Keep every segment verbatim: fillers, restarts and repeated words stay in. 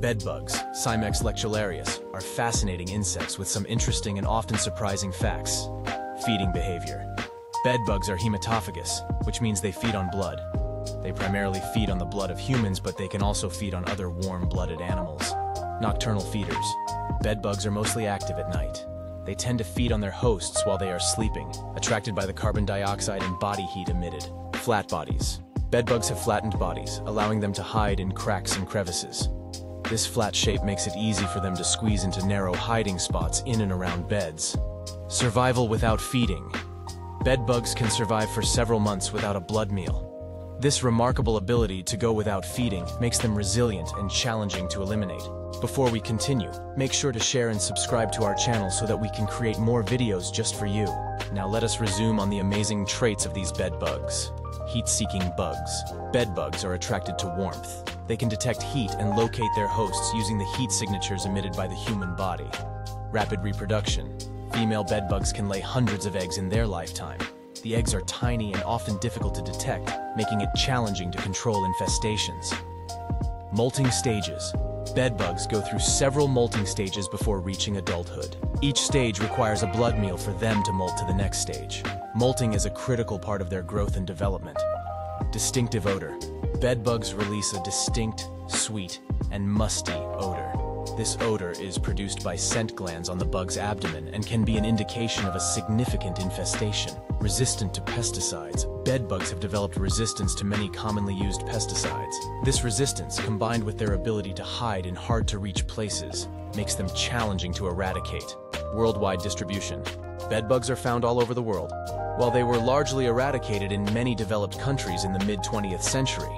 Bedbugs, Cimex lectularius, are fascinating insects with some interesting and often surprising facts. Feeding behavior. Bedbugs are hematophagous, which means they feed on blood. They primarily feed on the blood of humans, but they can also feed on other warm-blooded animals. Nocturnal feeders. Bedbugs are mostly active at night. They tend to feed on their hosts while they are sleeping, attracted by the carbon dioxide and body heat emitted. Flat bodies. Bedbugs have flattened bodies, allowing them to hide in cracks and crevices. This flat shape makes it easy for them to squeeze into narrow hiding spots in and around beds. Survival without feeding. Bedbugs can survive for several months without a blood meal. This remarkable ability to go without feeding makes them resilient and challenging to eliminate. Before we continue, make sure to share and subscribe to our channel so that we can create more videos just for you. Now let us resume on the amazing traits of these bedbugs. Heat-seeking bugs. Bedbugs are attracted to warmth. They can detect heat and locate their hosts using the heat signatures emitted by the human body. Rapid reproduction. Female bedbugs can lay hundreds of eggs in their lifetime. The eggs are tiny and often difficult to detect, making it challenging to control infestations. Molting stages. Bedbugs go through several molting stages before reaching adulthood. Each stage requires a blood meal for them to molt to the next stage. Molting is a critical part of their growth and development. Distinctive odor. Bedbugs release a distinct, sweet, and musty odor. This odor is produced by scent glands on the bug's abdomen and can be an indication of a significant infestation. Resistant to pesticides, bedbugs have developed resistance to many commonly used pesticides. This resistance, combined with their ability to hide in hard-to-reach places, makes them challenging to eradicate. Worldwide distribution. Bedbugs are found all over the world. While they were largely eradicated in many developed countries in the mid twentieth century,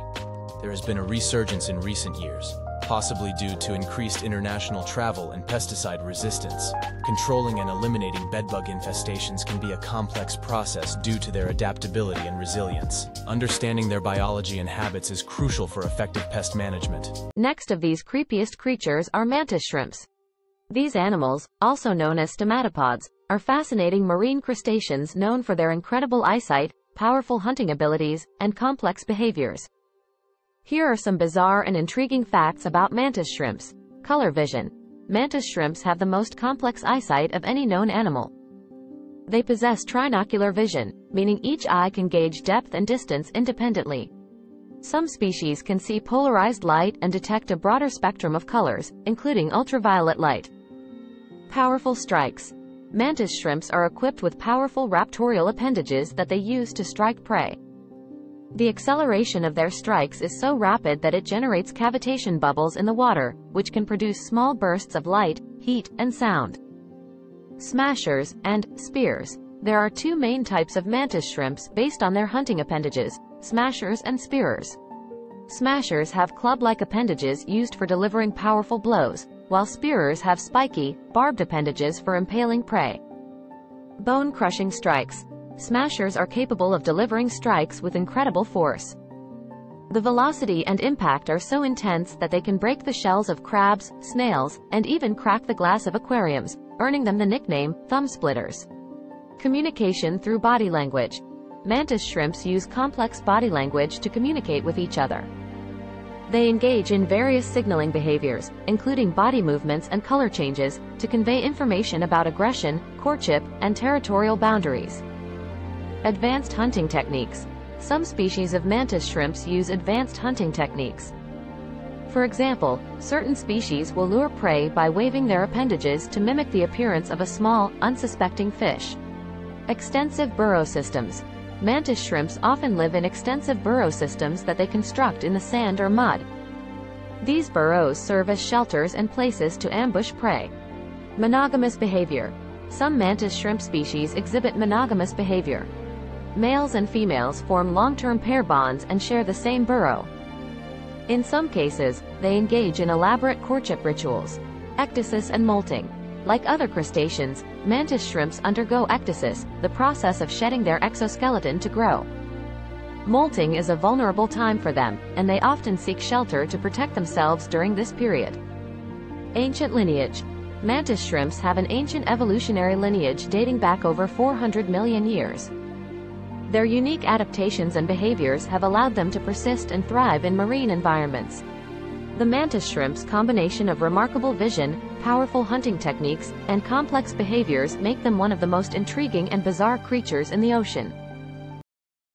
there has been a resurgence in recent years, possibly due to increased international travel and pesticide resistance. Controlling and eliminating bedbug infestations can be a complex process due to their adaptability and resilience. Understanding their biology and habits is crucial for effective pest management. Next of these creepiest creatures are mantis shrimps. These animals, also known as stomatopods, are fascinating marine crustaceans known for their incredible eyesight, powerful hunting abilities, and complex behaviors. Here are some bizarre and intriguing facts about mantis shrimps. Color vision. Mantis shrimps have the most complex eyesight of any known animal. They possess trinocular vision, meaning each eye can gauge depth and distance independently. Some species can see polarized light and detect a broader spectrum of colors, including ultraviolet light. Powerful strikes. Mantis shrimps are equipped with powerful raptorial appendages that they use to strike prey. The acceleration of their strikes is so rapid that it generates cavitation bubbles in the water, which can produce small bursts of light, heat, and sound. Smashers and spears. There are two main types of mantis shrimps based on their hunting appendages, smashers and spearers. Smashers have club-like appendages used for delivering powerful blows, while spearers have spiky, barbed appendages for impaling prey. Bone-crushing strikes. Smashers are capable of delivering strikes with incredible force. The velocity and impact are so intense that they can break the shells of crabs, snails, and even crack the glass of aquariums, earning them the nickname, thumb splitters. Communication through body language. Mantis shrimps use complex body language to communicate with each other. They engage in various signaling behaviors, including body movements and color changes, to convey information about aggression, courtship, and territorial boundaries. Advanced hunting techniques. Some species of mantis shrimps use advanced hunting techniques. For example, certain species will lure prey by waving their appendages to mimic the appearance of a small, unsuspecting fish. Extensive burrow systems. Mantis shrimps often live in extensive burrow systems that they construct in the sand or mud. These burrows serve as shelters and places to ambush prey. Monogamous behavior. Some mantis shrimp species exhibit monogamous behavior. Males and females form long-term pair bonds and share the same burrow. In some cases, they engage in elaborate courtship rituals. Ecdysis and molting. Like other crustaceans, mantis shrimps undergo ecdysis, the process of shedding their exoskeleton to grow. Molting is a vulnerable time for them, and they often seek shelter to protect themselves during this period. Ancient lineage. Mantis shrimps have an ancient evolutionary lineage dating back over four hundred million years. Their unique adaptations and behaviors have allowed them to persist and thrive in marine environments. The mantis shrimp's combination of remarkable vision, powerful hunting techniques, and complex behaviors make them one of the most intriguing and bizarre creatures in the ocean.